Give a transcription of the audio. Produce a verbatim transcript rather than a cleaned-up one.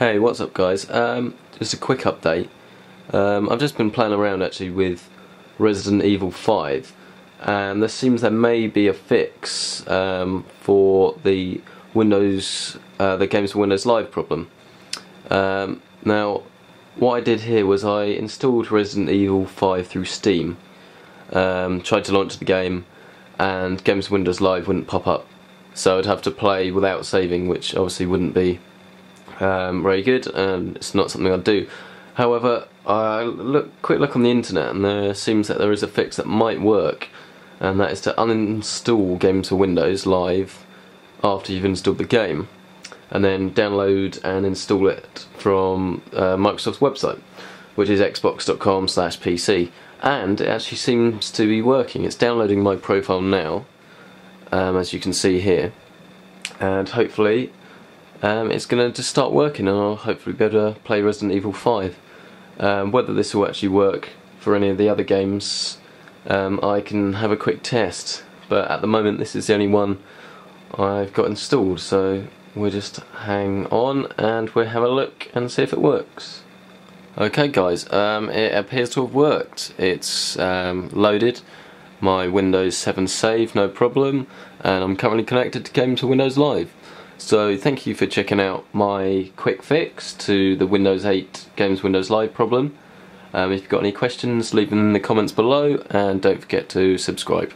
Hey, what's up guys? Um, just a quick update. Um, I've just been playing around actually with Resident Evil five, and there seems there may be a fix um, for the Windows, uh, the Games for Windows Live problem. Um, now, what I did here was I installed Resident Evil five through Steam, um, tried to launch the game, and Games for Windows Live wouldn't pop up. So I'd have to play without saving, which obviously wouldn't be um, very good, and it's not something I'd do. However, I look quick look on the internet, and there seems that there is a fix that might work, and that is to uninstall Games for Windows Live after you've installed the game, and then download and install it from uh, Microsoft's website, which is xbox dot com slash p c, and it actually seems to be working. It's downloading my profile now, Um, as you can see here, and hopefully um, it's going to just start working, and I'll hopefully be able to play Resident Evil five. Um, whether this will actually work for any of the other games, um, I can have a quick test, but at the moment this is the only one I've got installed, so we'll just hang on and we'll have a look and see if it works. Okay guys, um, it appears to have worked. It's um, loaded my Windows seven save, no problem, and I'm currently connected to Games for Windows Live. So thank you for checking out my quick fix to the Windows eight Games Windows Live problem. Um, if you've got any questions, leave them in the comments below, and don't forget to subscribe.